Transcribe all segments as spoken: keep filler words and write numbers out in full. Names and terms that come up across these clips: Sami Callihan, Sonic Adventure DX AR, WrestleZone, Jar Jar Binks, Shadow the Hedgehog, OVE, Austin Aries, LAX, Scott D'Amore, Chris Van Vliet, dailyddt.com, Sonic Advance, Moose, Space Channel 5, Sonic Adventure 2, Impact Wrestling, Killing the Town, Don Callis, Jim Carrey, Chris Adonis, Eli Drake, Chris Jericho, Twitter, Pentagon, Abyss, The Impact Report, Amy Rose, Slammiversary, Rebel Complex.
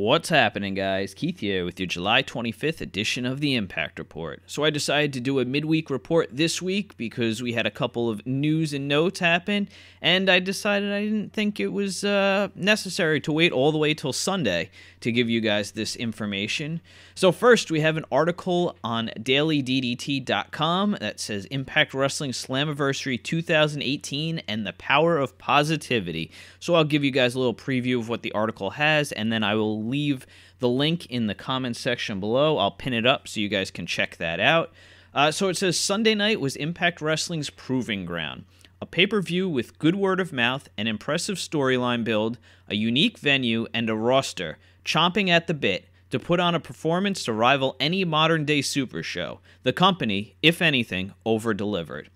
What's happening, guys? Keith here with your July twenty-fifth edition of the Impact Report. So I decided to do a midweek report this week because we had a couple of news and notes happen, and I decided I didn't think it was uh, necessary to wait all the way till Sunday to give you guys this information. So first, we have an article on daily D D T dot com that says Impact Wrestling Slammiversary two thousand eighteen and the Power of Positivity. So I'll give you guys a little preview of what the article has, and then I will leave the link in the comments section below. I'll pin it up so you guys can check that out. Uh, so it says, Sunday night was Impact Wrestling's proving ground. A pay-per-view with good word of mouth, an impressive storyline build, a unique venue, and a roster chomping at the bit to put on a performance to rival any modern-day super show. The company, if anything, over-delivered.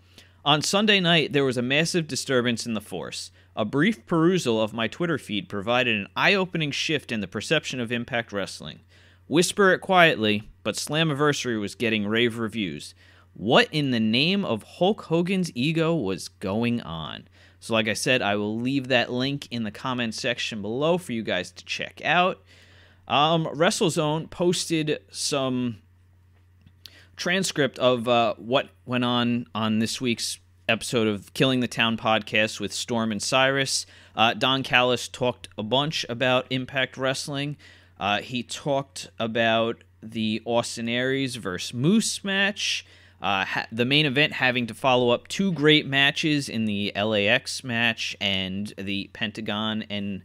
On Sunday night, there was a massive disturbance in the force. A brief perusal of my Twitter feed provided an eye-opening shift in the perception of Impact Wrestling. Whisper it quietly, but Slammiversary was getting rave reviews. What in the name of Hulk Hogan's ego was going on? So like I said, I will leave that link in the comments section below for you guys to check out. Um, WrestleZone posted some transcript of uh, what went on on this week's episode of Killing the Town podcast with Storm and Cyrus. Uh, Don Callis talked a bunch about Impact Wrestling. Uh, he talked about the Austin Aries versus Moose match, uh, the main event having to follow up two great matches in the L A X match and the Pentagon and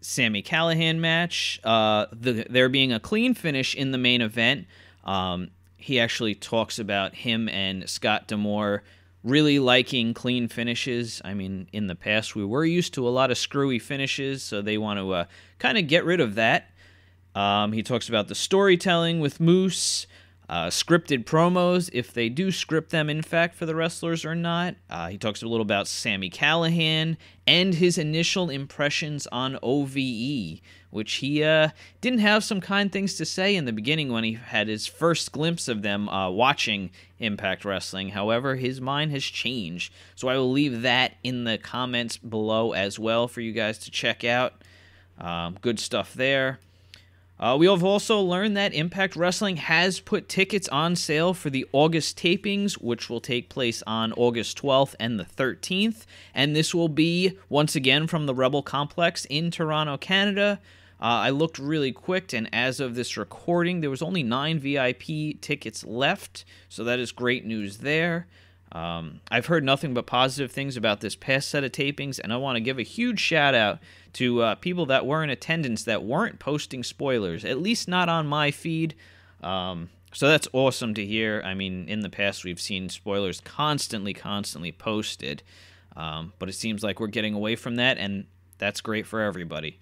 Sami Callihan match, uh, the, there being a clean finish in the main event. Um, he actually talks about him and Scott D'Amore really liking clean finishes. I mean, in the past, we were used to a lot of screwy finishes, so they want to uh, kind of get rid of that. Um, he talks about the storytelling with Moose, uh, scripted promos, if they do script them, in fact, for the wrestlers or not. Uh, he talks a little about Sami Callihan and his initial impressions on O V E, which he uh, didn't have some kind things to say in the beginning when he had his first glimpse of them uh, watching Impact Wrestling. However, his mind has changed, so I will leave that in the comments below as well for you guys to check out. Um, good stuff there. Uh, we have also learned that Impact Wrestling has put tickets on sale for the August tapings, which will take place on August twelfth and the thirteenth, and this will be, once again, from the Rebel Complex in Toronto, Canada. Uh, I looked really quick, and as of this recording, there was only nine V I P tickets left, so that is great news there. Um, I've heard nothing but positive things about this past set of tapings, and I want to give a huge shout-out to uh, people that were in attendance that weren't posting spoilers, at least not on my feed. Um, so that's awesome to hear. I mean, in the past, we've seen spoilers constantly, constantly posted. Um, but it seems like we're getting away from that, and that's great for everybody.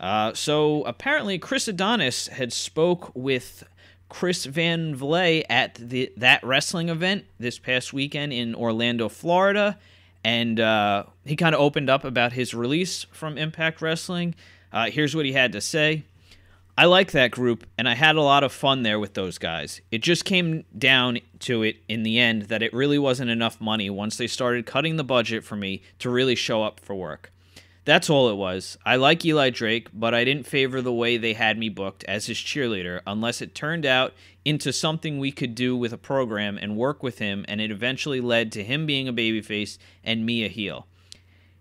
Uh, so apparently, Chris Adonis had spoke with Chris Van Vliet at the that wrestling event this past weekend in Orlando, Florida, and uh, he kind of opened up about his release from Impact Wrestling. Uh, here's what he had to say. I like that group, and I had a lot of fun there with those guys. It just came down to it in the end that it really wasn't enough money once they started cutting the budget for me to really show up for work. That's all it was. I like Eli Drake, but I didn't favor the way they had me booked as his cheerleader unless it turned out into something we could do with a program and work with him, and it eventually led to him being a babyface and me a heel.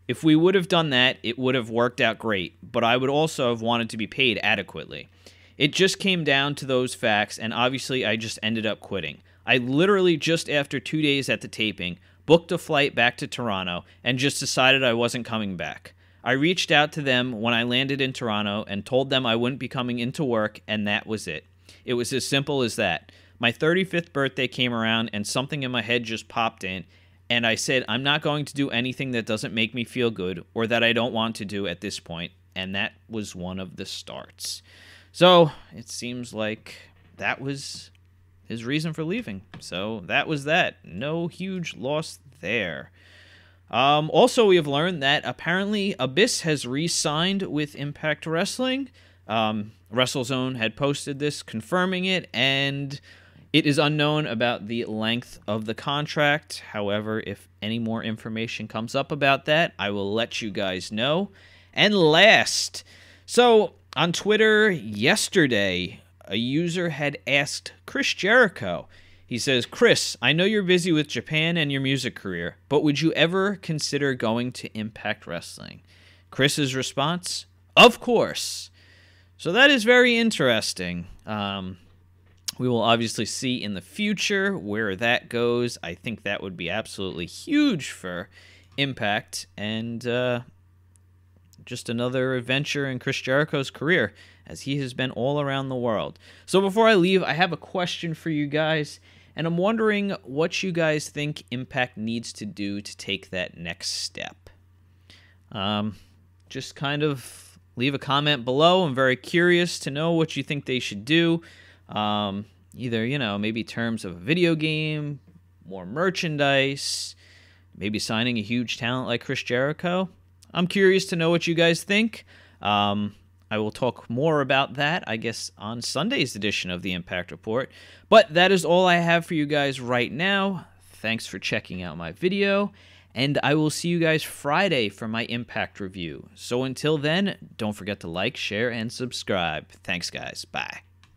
If we would have done that, it would have worked out great, but I would also have wanted to be paid adequately. It just came down to those facts, and obviously I just ended up quitting. I literally, just after two days at the taping, booked a flight back to Toronto and just decided I wasn't coming back. I reached out to them when I landed in Toronto and told them I wouldn't be coming into work, and that was it. It was as simple as that. My thirty-fifth birthday came around, and something in my head just popped in, and I said, I'm not going to do anything that doesn't make me feel good or that I don't want to do at this point, and that was one of the starts. So it seems like that was his reason for leaving. So that was that. No huge loss there. Um, also, we have learned that apparently Abyss has re-signed with Impact Wrestling. Um, WrestleZone had posted this, confirming it, and it is unknown about the length of the contract. However, if any more information comes up about that, I will let you guys know. And last, so On Twitter yesterday, a user had asked Chris Jericho. He says, Chris, I know you're busy with Japan and your music career, but would you ever consider going to Impact Wrestling? Chris's response, of course. So that is very interesting. Um, we will obviously see in the future where that goes. I think that would be absolutely huge for Impact and uh, just another adventure in Chris Jericho's career, as he has been all around the world. So before I leave, I have a question for you guys, and I'm wondering what you guys think Impact needs to do to take that next step. Um, just kind of leave a comment below. I'm very curious to know what you think they should do. Um, either, you know, maybe terms of a video game, more merchandise, maybe signing a huge talent like Chris Jericho. I'm curious to know what you guys think. Um... I will talk more about that, I guess, on Sunday's edition of the Impact Report. But that is all I have for you guys right now. Thanks for checking out my video, and I will see you guys Friday for my Impact review. So until then, don't forget to like, share, and subscribe. Thanks, guys. Bye.